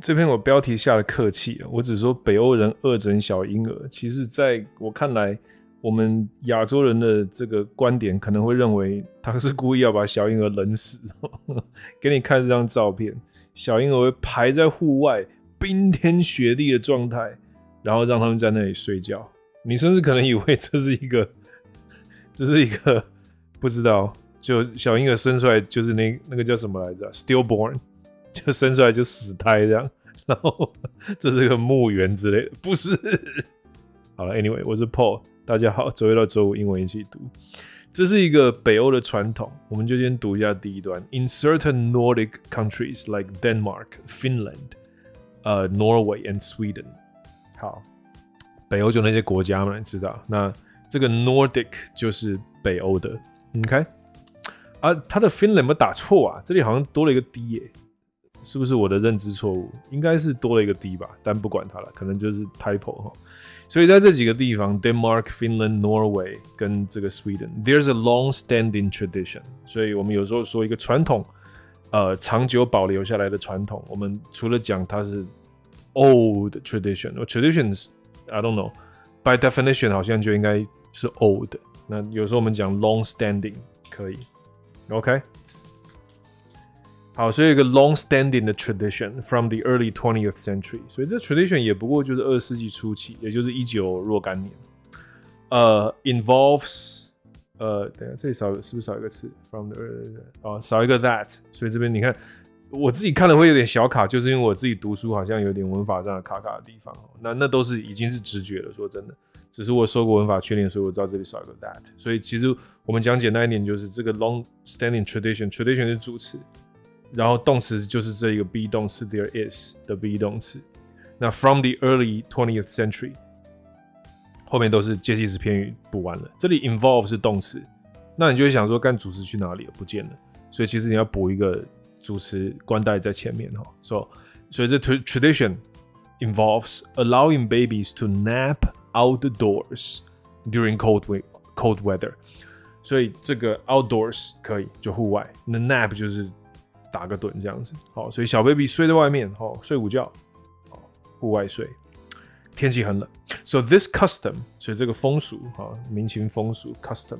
这篇我标题下的客气，我只说北欧人恶整小婴儿。其实在我看来，我们亚洲人的这个观点可能会认为他是故意要把小婴儿冷死。给你看这张照片，小婴儿会排在户外冰天雪地的状态，然后让他们在那里睡觉。你甚至可能以为这是一个不知道，就小婴儿生出来就是那个叫什么来着 ，stillborn。就生出来就死胎这样，然后这是个墓园之类的，不是。好了 ，Anyway， 我是 Paul， 大家好，周一到周五英文一起读。这是一个北欧的传统，我们就先读一下第一段。In certain Nordic countries like Denmark, Finland, Norway and Sweden， 好，北欧就那些国家嘛，你知道。那这个 Nordic 就是北欧的 ，OK？ 啊，他的 Finland 有没有打错啊？这里好像多了一个 D 耶。是不是我的认知错误？应该是多了一个 D 吧，但不管它了，可能就是 typo 哈。所以在这几个地方 ，Denmark、Finland、Norway 跟这个 Sweden，there's a long-standing tradition。所以我们有时候说一个传统，长久保留下来的传统，我们除了讲它是 old tradition， traditions I don't know by definition 好像就应该是 old。那有时候我们讲 long-standing 可以 ，OK。好，所以有一个 long-standing 的 tradition from the early 20th century， 所以这 tradition 也不过就是20世纪初期，也就是19若干年。Involves， 等一下，这里少是不是少一个词 ？From the early， 哦，少一个 that， 所以这边你看，我自己看了会有点小卡，就是因为我自己读书好像有点文法上的卡卡的地方。那都是已经是直觉了，说真的，只是我受过文法训练，所以我知道这里少一个 that。所以其实我们讲简单一点，就是这个 long-standing tradition 是主词。然后动词就是这一个 be 动词 there is 的 be 动词，那 from the early 20th century 后面都是介系词片语补完了。这里 involve 是动词，那你就会想说，干主词去哪里了？不见了。所以其实你要补一个主词冠带在前面哈。所以这 tradition involves allowing babies to nap outdoors during cold weather。所以这个 outdoors 可以就户外，那 nap 就是打个盹这样子，好，所以小 baby 睡在外面，好，睡午觉，好，户外睡，天气很冷。So this custom， 所以这个风俗，哈，民情风俗 custom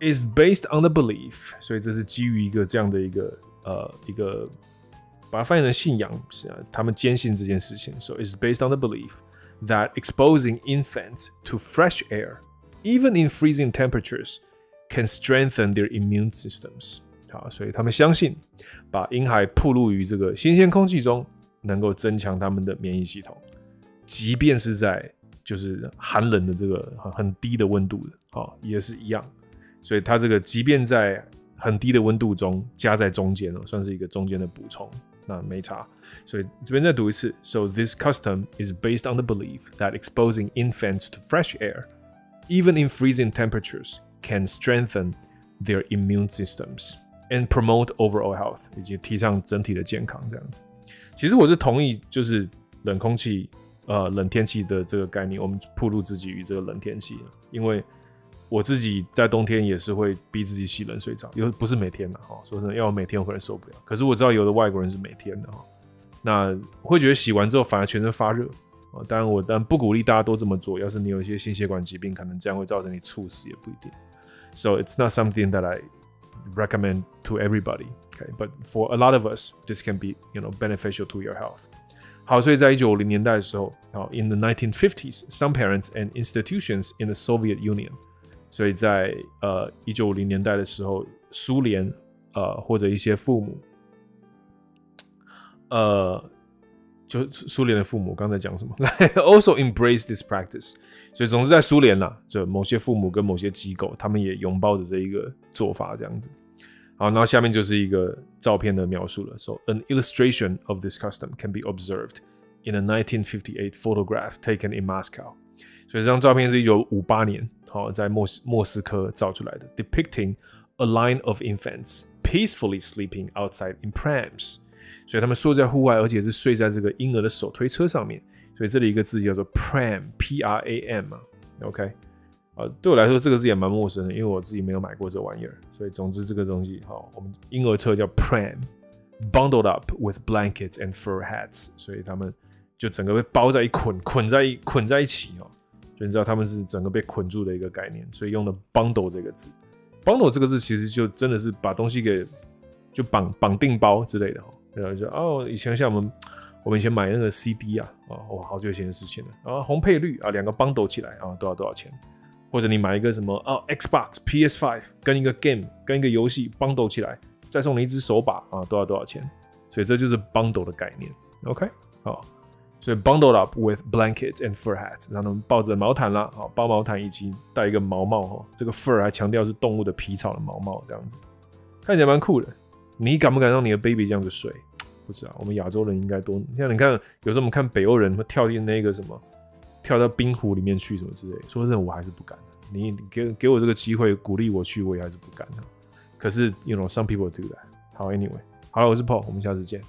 is based on the belief， 所以这是基于一个这样的一个，把它翻译成信仰，他们坚信这件事情。So it's based on the belief that exposing infants to fresh air, even in freezing temperatures, can strengthen their immune systems。好，所以他们相信，把婴孩暴露于这个新鲜空气中，能够增强他们的免疫系统，即便是在就是寒冷的这个很低的温度的，好，也是一样。所以它这个即便在很低的温度中，加在中间哦，算是一个中间的补充，那没差。所以这边再读一次 ，So this custom is based on the belief that exposing infants to fresh air, even in freezing temperatures, can strengthen their immune systems。And promote overall health， 以及提倡整体的健康这样子。其实我是同意，就是冷空气、冷天气的这个概念，我们暴露自己于这个冷天气。因为我自己在冬天也是会逼自己洗冷水澡，因为不是每天的哈，说真的，要我每天我可能受不了。可是我知道有的外国人是每天的哈，那会觉得洗完之后反而全身发热啊。当然，我不鼓励大家都这么做。要是你有一些心血管疾病，可能这样会造成你猝死也不一定。So it's not something that I recommend to everybody, okay? But for a lot of us, this can be, you know, beneficial to your health. 好，所以在1950年代的时候，好 ，in the 1950s, some parents and institutions in the Soviet Union. 所以在1950年代的时候，苏联或者一些父母，就苏联的父母，刚才讲什么 ？Also embrace this practice。所以总是在苏联啦，就某些父母跟某些机构，他们也拥抱着这一个做法，这样子。好，然后下面就是一个照片的描述了。So an illustration of this custom can be observed in a 1958 photograph taken in Moscow。所以这张照片是1958年，好，在莫斯科照出来的 ，depicting a line of infants peacefully sleeping outside in prams。所以他们睡在户外，而且是睡在这个婴儿的手推车上面。所以这里一个字叫做 pram，P-R-A-M 嘛 ，OK， 对我来说这个字也蛮陌生的，因为我自己没有买过这玩意儿。所以总之这个东西，好，我们婴儿车叫 pram， bundled up with blankets and fur hats， 所以他们就整个被包在一捆，捆在一起哦。就你知道他们是整个被捆住的一个概念，所以用的 bundle 这个字。bundle 这个字其实就真的是把东西给就绑定包之类的哦。然后就哦，以前像我们以前买那个 CD 啊，哦，好久以前的事情了。然后红配绿啊，两个 bundle 起来啊，多少钱？或者你买一个什么哦 ，Xbox、PS5 跟一个 game 跟一个游戏 bundle 起来，再送你一只手把啊，多少钱？所以这就是 bundle 的概念。OK， 好，所以 bundled up with blankets and fur hats， 让他们抱着毛毯啦，啊，包毛毯以及戴一个毛帽哈，这个 fur 还强调是动物的皮草的毛帽，这样子看起来蛮酷的。你敢不敢让你的 baby 这样子睡？不知道，我们亚洲人应该多。像你看，有时候我们看北欧人会跳进那个什么。跳到冰湖里面去什么之类的，说真的我还是不敢的。你给我这个机会，鼓励我去，我也还是不敢的。可是 ，you know，some people do that。好 ，anyway， 好了，我是 Paul， 我们下次见。